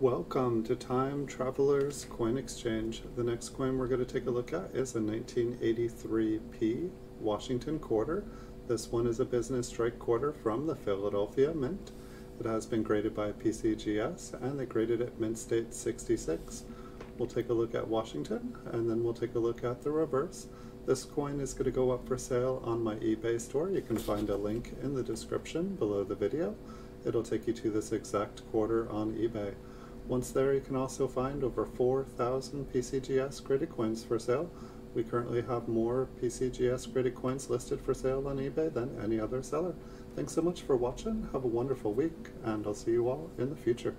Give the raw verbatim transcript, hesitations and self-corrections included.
Welcome to Time Travelers Coin Exchange. The next coin we're going to take a look at is a nineteen eighty-three P Washington quarter. This one is a business strike quarter from the Philadelphia Mint. It has been graded by P C G S and they graded it Mint State sixty-six. We'll take a look at Washington and then we'll take a look at the reverse. This coin is going to go up for sale on my eBay store. You can find a link in the description below the video. It'll take you to this exact quarter on eBay. Once there, you can also find over four thousand P C G S graded coins for sale. We currently have more P C G S graded coins listed for sale on eBay than any other seller. Thanks so much for watching, have a wonderful week, and I'll see you all in the future.